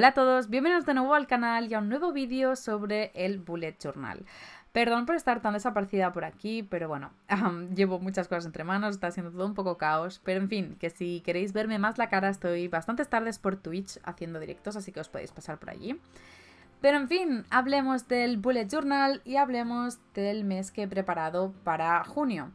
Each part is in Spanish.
Hola a todos, bienvenidos de nuevo al canal y a un nuevo vídeo sobre el Bullet Journal. Perdón por estar tan desaparecida por aquí, pero bueno, llevo muchas cosas entre manos, está siendo todo un poco caos. Pero en fin, que si queréis verme más la cara estoy bastantes tardes por Twitch haciendo directos, así que os podéis pasar por allí. Pero en fin, hablemos del Bullet Journal y hablemos del mes que he preparado para junio.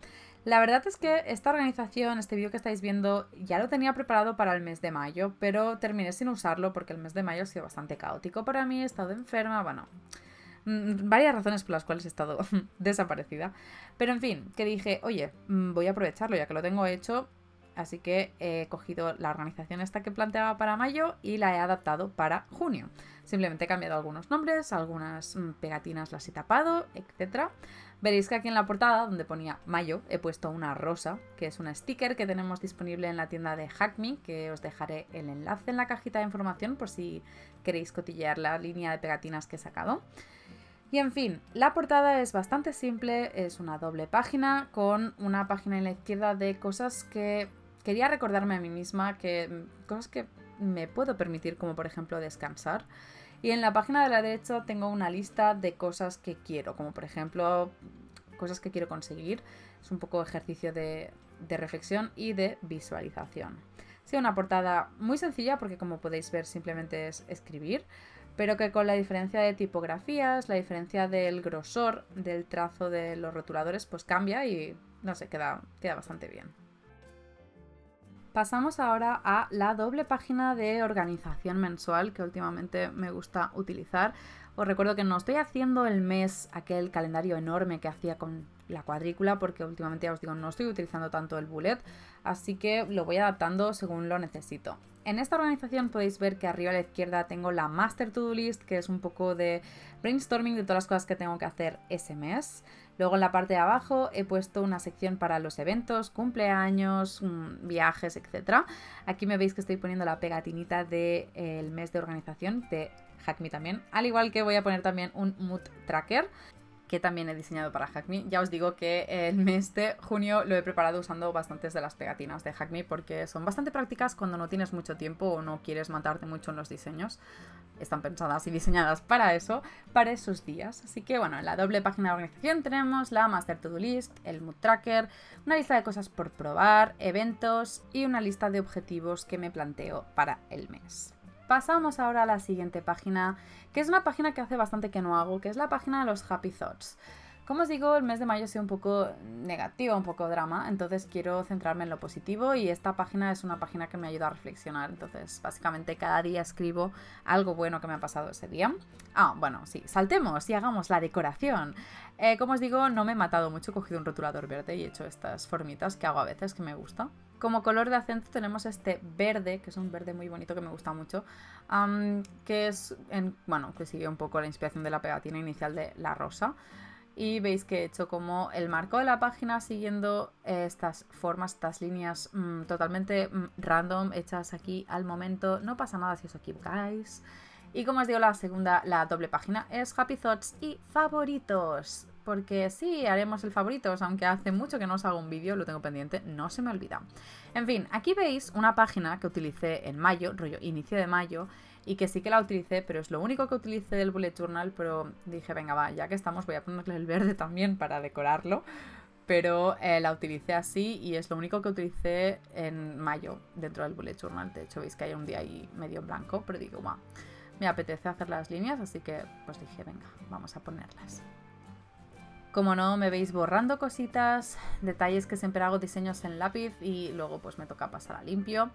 La verdad es que esta organización, este vídeo que estáis viendo, ya lo tenía preparado para el mes de mayo, pero terminé sin usarlo porque el mes de mayo ha sido bastante caótico para mí, he estado enferma, bueno, varias razones por las cuales he estado desaparecida. Pero en fin, que dije, oye, voy a aprovecharlo ya que lo tengo hecho, así que he cogido la organización esta que planteaba para mayo y la he adaptado para junio. Simplemente he cambiado algunos nombres, algunas pegatinas las he tapado, etc. Veréis que aquí en la portada, donde ponía mayo, he puesto una rosa, que es una sticker que tenemos disponible en la tienda de HugMe, que os dejaré el enlace en la cajita de información por si queréis cotillear la línea de pegatinas que he sacado. Y en fin, la portada es bastante simple, es una doble página con una página en la izquierda de cosas que quería recordarme a mí misma, cosas que me puedo permitir, como por ejemplo descansar. Y en la página de la derecha tengo una lista de cosas que quiero, como por ejemplo cosas que quiero conseguir. Es un poco ejercicio de reflexión y de visualización. Sí, una portada muy sencilla porque como podéis ver simplemente es escribir, pero que con la diferencia de tipografías, la diferencia del grosor del trazo de los rotuladores, pues cambia y no sé, queda bastante bien. Pasamos ahora a la doble página de organización mensual que últimamente me gusta utilizar. Os recuerdo que no estoy haciendo el mes aquel calendario enorme que hacía con la cuadrícula porque últimamente ya os digo no estoy utilizando tanto el bullet, así que lo voy adaptando según lo necesito. En esta organización podéis ver que arriba a la izquierda tengo la Master To Do List, que es un poco de brainstorming de todas las cosas que tengo que hacer ese mes. Luego en la parte de abajo he puesto una sección para los eventos, cumpleaños, viajes, etc. Aquí me veis que estoy poniendo la pegatinita del mes de organización de HugMe también, al igual que voy a poner también un mood tracker que también he diseñado para HugMe. Ya os digo que el mes de junio lo he preparado usando bastantes de las pegatinas de HugMe porque son bastante prácticas cuando no tienes mucho tiempo o no quieres matarte mucho en los diseños. Están pensadas y diseñadas para eso, para esos días. Así que bueno, en la doble página de organización tenemos la Master To Do List, el Mood Tracker, una lista de cosas por probar, eventos y una lista de objetivos que me planteo para el mes. Pasamos ahora a la siguiente página, que es una página que hace bastante que no hago, que es la página de los Happy Thoughts. Como os digo, el mes de mayo ha sido un poco negativo, un poco drama, entonces quiero centrarme en lo positivo y esta página es una página que me ayuda a reflexionar. Entonces, básicamente cada día escribo algo bueno que me ha pasado ese día. Ah, bueno, sí, saltemos y hagamos la decoración. Como os digo, no me he matado mucho, he cogido un rotulador verde y he hecho estas formitas que hago a veces, que me gusta. Como color de acento tenemos este verde, que es un verde muy bonito que me gusta mucho, que es, que sigue un poco la inspiración de la pegatina inicial de la rosa. Y veis que he hecho como el marco de la página siguiendo estas formas, estas líneas totalmente random, hechas aquí al momento. No pasa nada si os equivocáis. Y como os digo, la doble página es Happy Thoughts y favoritos. Porque sí, haremos el favoritos, aunque hace mucho que no os hago un vídeo, lo tengo pendiente, no se me olvida. En fin, aquí veis una página que utilicé en mayo, rollo inicio de mayo, y que sí que la utilicé, pero es lo único que utilicé del Bullet Journal, pero dije, venga va, ya que estamos voy a ponerle el verde también para decorarlo, pero la utilicé así y es lo único que utilicé en mayo dentro del Bullet Journal. De hecho, veis que hay un día ahí medio en blanco, pero digo, va, me apetece hacer las líneas, así que pues dije, venga, vamos a ponerlas. Como no, me veis borrando cositas, detalles que siempre hago diseños en lápiz y luego pues me toca pasar a limpio.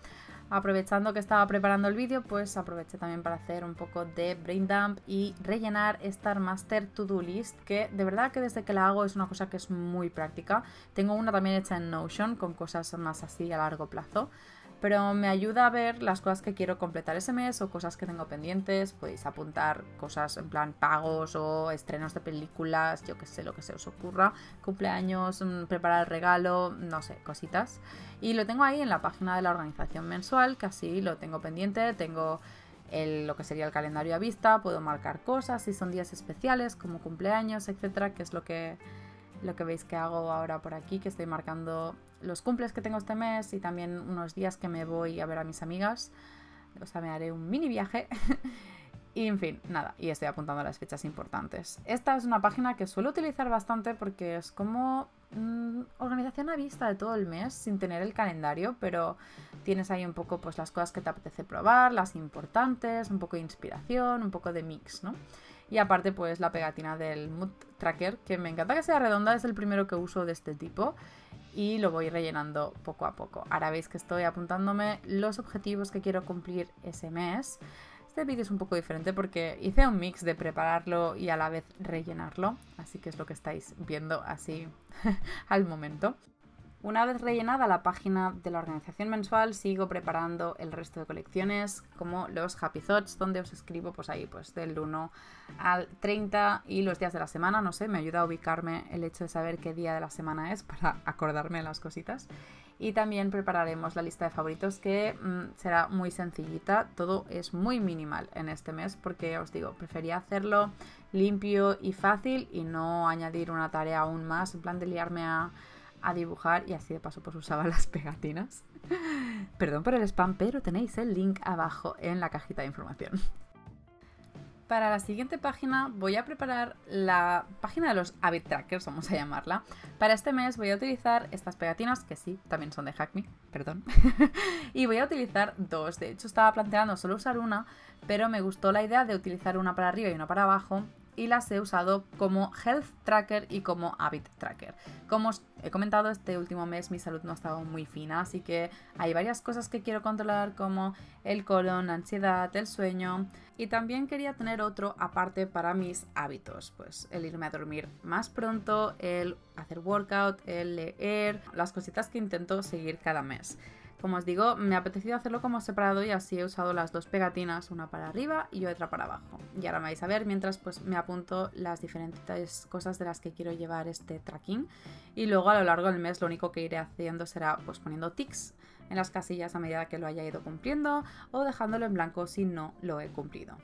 Aprovechando que estaba preparando el vídeo, pues aproveché también para hacer un poco de brain dump y rellenar esta Master To Do List, que de verdad que desde que la hago es una cosa que es muy práctica. Tengo una también hecha en Notion con cosas más así a largo plazo, pero me ayuda a ver las cosas que quiero completar ese mes o cosas que tengo pendientes. Podéis apuntar cosas en plan pagos o estrenos de películas, yo que sé, lo que se os ocurra, cumpleaños, preparar el regalo, no sé, cositas. Y lo tengo ahí en la página de la organización mensual, que así lo tengo pendiente, tengo lo que sería el calendario a vista, puedo marcar cosas, si son días especiales como cumpleaños, etcétera, que es lo que veis que hago ahora por aquí, que estoy marcando los cumples que tengo este mes y también unos días que me voy a ver a mis amigas. O sea, me haré un mini viaje. Y en fin, nada, y estoy apuntando las fechas importantes. Esta es una página que suelo utilizar bastante porque es como organización a vista de todo el mes sin tener el calendario, pero tienes ahí un poco pues las cosas que te apetece probar, las importantes, un poco de inspiración, un poco de mix, ¿no? Y aparte pues la pegatina del mood tracker, que me encanta que sea redonda, es el primero que uso de este tipo. Y lo voy rellenando poco a poco. Ahora veis que estoy apuntándome los objetivos que quiero cumplir ese mes. Este vídeo es un poco diferente porque hice un mix de prepararlo y a la vez rellenarlo, así que es lo que estáis viendo así al momento. Una vez rellenada la página de la organización mensual, sigo preparando el resto de colecciones como los Happy Thoughts, donde os escribo pues ahí pues del 1 al 30 y los días de la semana, no sé, me ayuda a ubicarme el hecho de saber qué día de la semana es para acordarme de las cositas. Y también prepararemos la lista de favoritos que será muy sencillita. Todo es muy minimal en este mes porque, os digo, prefería hacerlo limpio y fácil y no añadir una tarea aún más, en plan de liarme a dibujar, y así de paso pues usaba las pegatinas. Perdón por el spam, pero tenéis el link abajo en la cajita de información. Para la siguiente página voy a preparar la página de los habit trackers, vamos a llamarla. Para este mes voy a utilizar estas pegatinas, que sí, también son de HugMe, perdón. Y voy a utilizar dos. De hecho, estaba planteando solo usar una, pero me gustó la idea de utilizar una para arriba y una para abajo. Y las he usado como Health Tracker y como Habit Tracker. Como os he comentado, este último mes mi salud no ha estado muy fina, así que hay varias cosas que quiero controlar como el colon, la ansiedad, el sueño, y también quería tener otro aparte para mis hábitos, pues el irme a dormir más pronto, el hacer workout, el leer, las cositas que intento seguir cada mes. Como os digo, me ha apetecido hacerlo como separado y así he usado las dos pegatinas, una para arriba y otra para abajo. Y ahora me vais a ver mientras pues me apunto las diferentes cosas de las que quiero llevar este tracking. Y luego a lo largo del mes lo único que iré haciendo será pues poniendo tics en las casillas a medida que lo haya ido cumpliendo o dejándolo en blanco si no lo he cumplido.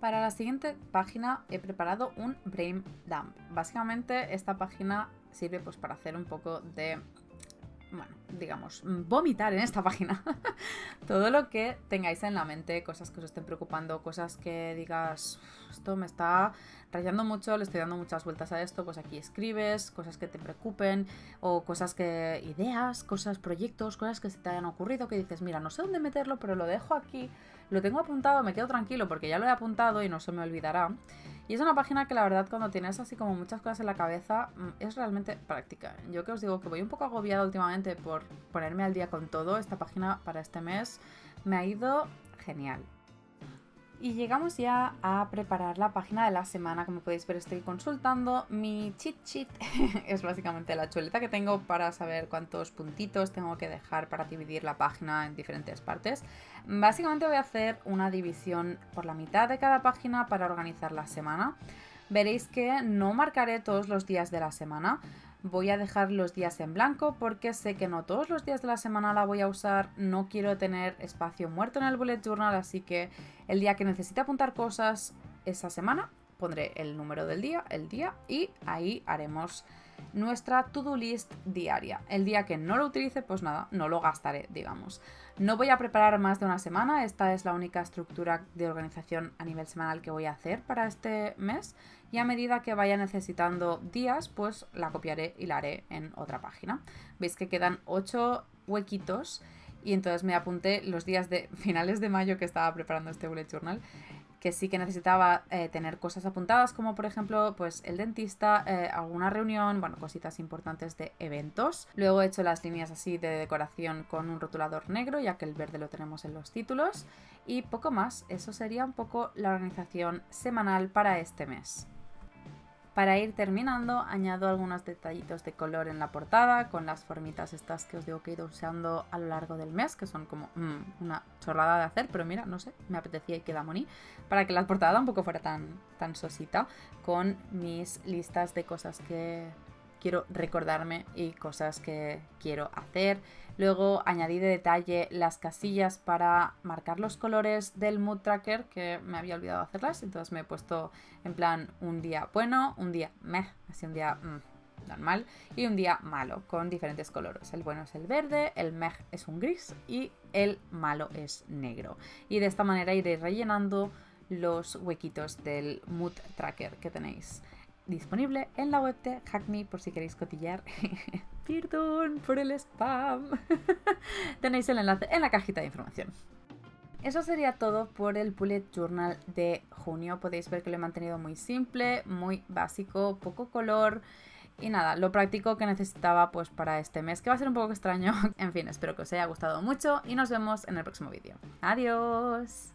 Para la siguiente página he preparado un brain dump. Básicamente esta página sirve pues para hacer un poco de... bueno, digamos, vomitar en esta página todo lo que tengáis en la mente, cosas que os estén preocupando, cosas que digas, esto me está rayando mucho, le estoy dando muchas vueltas a esto, pues aquí escribes cosas que te preocupen o cosas que, ideas, cosas, proyectos, cosas que se te hayan ocurrido que dices, mira, no sé dónde meterlo, pero lo dejo aquí, lo tengo apuntado, me quedo tranquilo porque ya lo he apuntado y no se me olvidará. Y es una página que la verdad cuando tienes así como muchas cosas en la cabeza es realmente práctica. Yo que os digo que voy un poco agobiada últimamente por ponerme al día con todo, esta página para este mes me ha ido genial. Y llegamos ya a preparar la página de la semana. Como podéis ver, estoy consultando mi cheat sheet. Es básicamente la chuleta que tengo para saber cuántos puntitos tengo que dejar para dividir la página en diferentes partes. Básicamente voy a hacer una división por la mitad de cada página para organizar la semana. Veréis que no marcaré todos los días de la semana. Voy a dejar los días en blanco porque sé que no todos los días de la semana la voy a usar, no quiero tener espacio muerto en el bullet journal, así que el día que necesite apuntar cosas esa semana pondré el número del día, el día, y ahí haremos nuestra to-do list diaria. El día que no lo utilice, pues nada, no lo gastaré, digamos. No voy a preparar más de una semana, esta es la única estructura de organización a nivel semanal que voy a hacer para este mes, y a medida que vaya necesitando días, pues la copiaré y la haré en otra página. Veis que quedan 8 huequitos y entonces me apunté los días de finales de mayo que estaba preparando este bullet journal, que sí que necesitaba tener cosas apuntadas, como por ejemplo pues el dentista, alguna reunión, bueno, cositas importantes de eventos. Luego he hecho las líneas así de decoración con un rotulador negro, ya que el verde lo tenemos en los títulos, y poco más. Eso sería un poco la organización semanal para este mes. Para ir terminando, añado algunos detallitos de color en la portada con las formitas estas que os digo que he ido usando a lo largo del mes, que son como una chorrada de hacer, pero mira, no sé, me apetecía y queda moní, para que la portada un poco fuera tan sosita, con mis listas de cosas que quiero recordarme y cosas que quiero hacer. Luego añadí de detalle las casillas para marcar los colores del mood tracker, que me había olvidado hacerlas, entonces me he puesto en plan un día bueno, un día meh, así un día normal y un día malo, con diferentes colores. El bueno es el verde, el mej es un gris y el malo es negro. Y de esta manera iré rellenando los huequitos del mood tracker que tenéis disponible en la web de HugMe, por si queréis cotillar. Perdón por el spam. Tenéis el enlace en la cajita de información. Eso sería todo por el bullet journal de junio. Podéis ver que lo he mantenido muy simple, muy básico, poco color y nada, lo práctico que necesitaba pues para este mes, que va a ser un poco extraño. En fin, espero que os haya gustado mucho y nos vemos en el próximo vídeo. ¡Adiós!